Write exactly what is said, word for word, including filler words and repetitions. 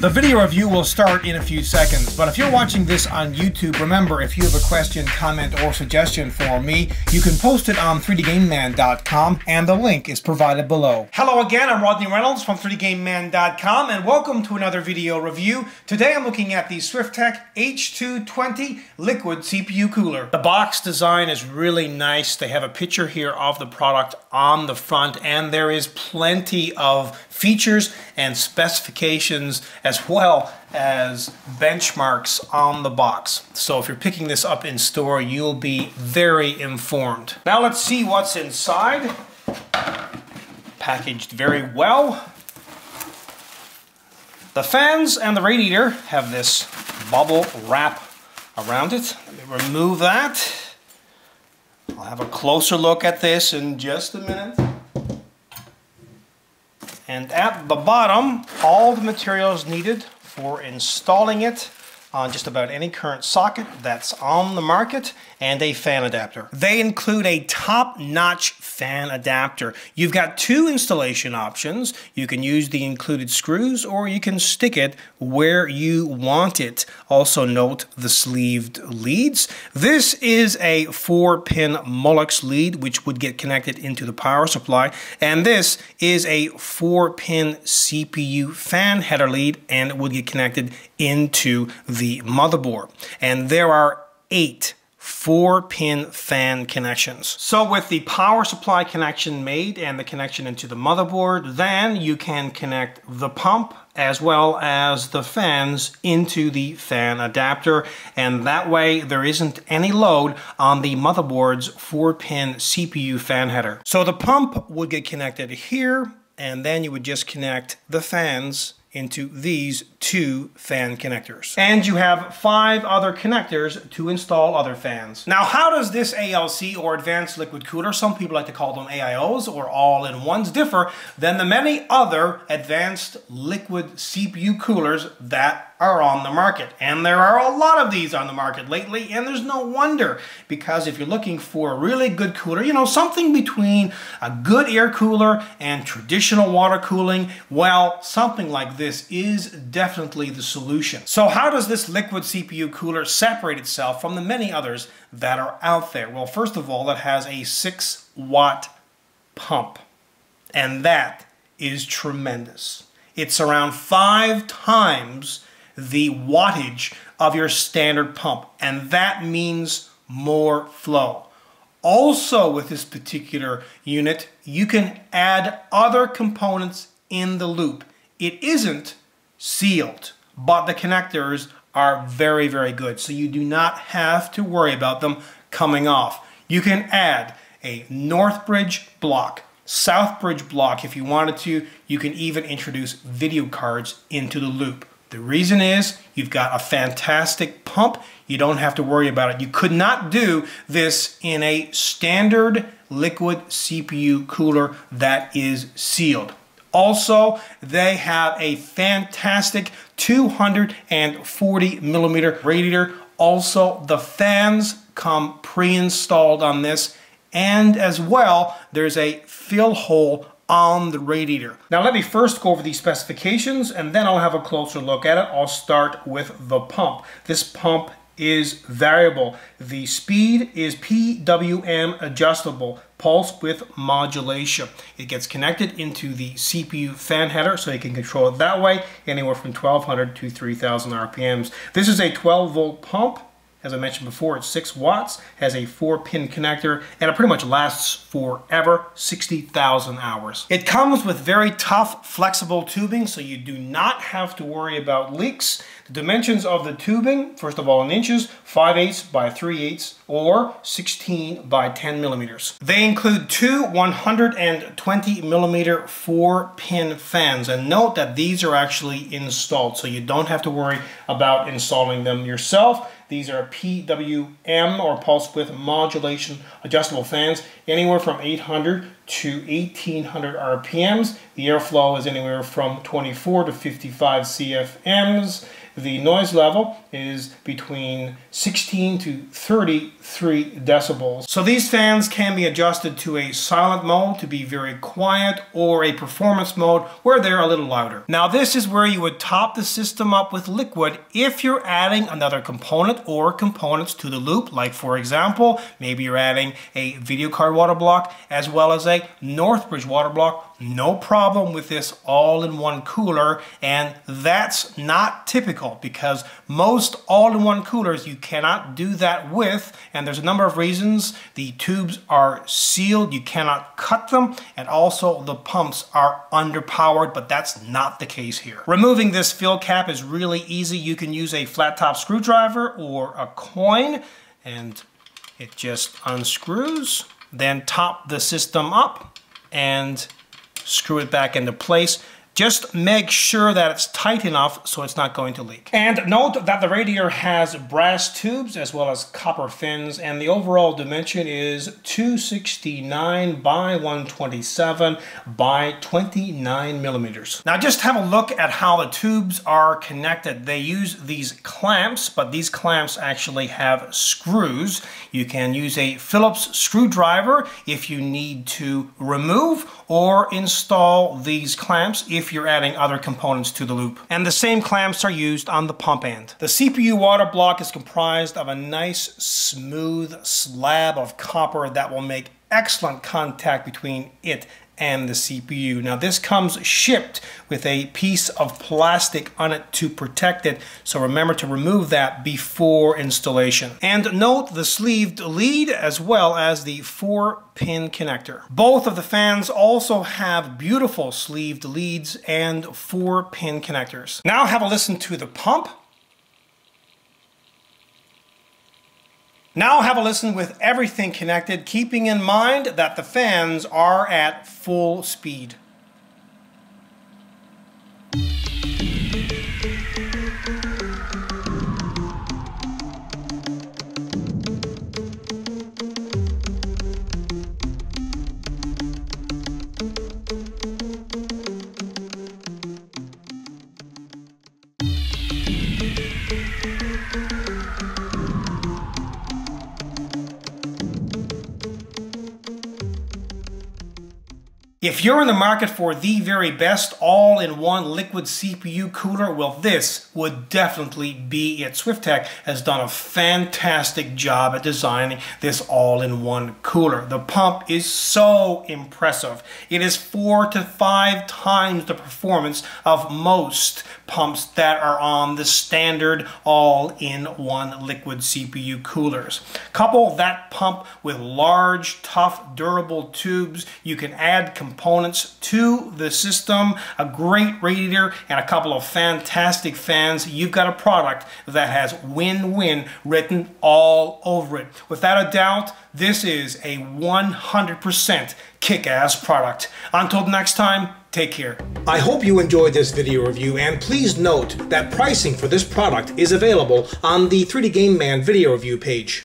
The video review will start in a few seconds, but if you're watching this on YouTube, remember, if you have a question, comment, or suggestion for me, you can post it on three d game man dot com, and the link is provided below. Hello again, I'm Rodney Reynolds from three d game man dot com, and welcome to another video review. Today I'm looking at the Swiftech H two twenty liquid C P U cooler. The box design is really nice. They have a picture here of the product on the front, and there is plenty of features and specifications as well as benchmarks on the box. So if you're picking this up in store, you'll be very informed. Now let's see what's inside. Packaged very well. The fans and the radiator have this bubble wrap around it. Let me remove that. I'll have a closer look at this in just a minute. And at the bottom, all the materials needed for installing it on just about any current socket that's on the market, and a fan adapter. They include a top-notch fan adapter. You've got two installation options. You can use the included screws, or you can stick it where you want it. Also note the sleeved leads. This is a four-pin Molex lead, which would get connected into the power supply, and this is a four-pin C P U fan header lead, and it would get connected into the motherboard. And there are eight four-pin fan connections. So with the power supply connection made and the connection into the motherboard, then you can connect the pump as well as the fans into the fan adapter, and that way there isn't any load on the motherboard's four-pin C P U fan header. So the pump would get connected here, and then you would just connect the fans into these two fan connectors. And you have five other connectors to install other fans. Now, how does this A L C, or Advanced Liquid Cooler, some people like to call them A I Os or all-in-ones, differ than the many other advanced liquid C P U coolers that are on the market? And there are a lot of these on the market lately, and there's no wonder, because if you're looking for a really good cooler, you know, something between a good air cooler and traditional water cooling, well, something like this This is definitely the solution. So how does this liquid C P U cooler separate itself from the many others that are out there? Well, first of all, it has a six watt pump, and that is tremendous. It's around five times the wattage of your standard pump, and that means more flow. Also, with this particular unit, you can add other components in the loop. It isn't sealed, but the connectors are very, very good, so you do not have to worry about them coming off. You can add a Northbridge block, Southbridge block if you wanted to. You can even introduce video cards into the loop. The reason is you've got a fantastic pump. You don't have to worry about it. You could not do this in a standard liquid C P U cooler that is sealed. Also, they have a fantastic two hundred forty millimeter radiator. Also, the fans come pre-installed on this, and as well, there's a fill hole on the radiator. Now, let me first go over the specifications, and then I'll have a closer look at it. I'll start with the pump. This pump is variable. The speed is P W M adjustable, pulse width modulation. It gets connected into the C P U fan header, so you can control it that way, anywhere from twelve hundred to three thousand R P Ms. This is a twelve volt pump. As I mentioned before, it's six watts, has a four-pin connector, and it pretty much lasts forever, sixty thousand hours. It comes with very tough, flexible tubing, so you do not have to worry about leaks. The dimensions of the tubing, first of all in inches, five eighths by three eighths or sixteen by ten millimeters. They include two one hundred twenty millimeter four-pin fans, and note that these are actually installed, so you don't have to worry about installing them yourself. These are P W M, or pulse width modulation adjustable fans. anywhere from eight hundred to eighteen hundred R P Ms. The airflow is anywhere from twenty-four to fifty-five C F Ms. The noise level is between sixteen to thirty-three decibels. So these fans can be adjusted to a silent mode to be very quiet, or a performance mode where they're a little louder. Now this is where you would top the system up with liquid if you're adding another component or components to the loop. Like for example, maybe you're adding a video card water block as well as a Northbridge water block. No problem with this all-in-one cooler, and that's not typical because most all-in-one coolers you cannot do that with, and there's a number of reasons. The tubes are sealed, you cannot cut them, and also the pumps are underpowered, but that's not the case here. Removing this fill cap is really easy. You can use a flat top screwdriver or a coin, and it just unscrews. Then top the system up and screw it back into place. Just make sure that it's tight enough so it's not going to leak. And note that the radiator has brass tubes as well as copper fins, and the overall dimension is two sixty-nine by one twenty-seven by twenty-nine millimeters. Now just have a look at how the tubes are connected. They use these clamps, but these clamps actually have screws. You can use a Phillips screwdriver if you need to remove or install these clamps if if you're adding other components to the loop. And the same clamps are used on the pump end. The C P U water block is comprised of a nice smooth slab of copper that will make excellent contact between it and the C P U. Now this comes shipped with a piece of plastic on it to protect it, so remember to remove that before installation. And note the sleeved lead as well as the four pin connector. Both of the fans also have beautiful sleeved leads and four pin connectors. Now have a listen to the pump. Now have a listen with everything connected, keeping in mind that the fans are at full speed. If you're in the market for the very best all-in-one liquid C P U cooler, well, this would definitely be it. Swiftech has done a fantastic job at designing this all-in-one cooler. The pump is so impressive. It is four to five times the performance of most pumps that are on the standard all-in-one liquid C P U coolers. Couple that pump with large, tough, durable tubes. You can add components components to the system, a great radiator, and a couple of fantastic fans. You've got a product that has win-win written all over it. Without a doubt, this is a one hundred percent kick-ass product. Until next time, take care. I hope you enjoyed this video review, and please note that pricing for this product is available on the three D Game Man video review page.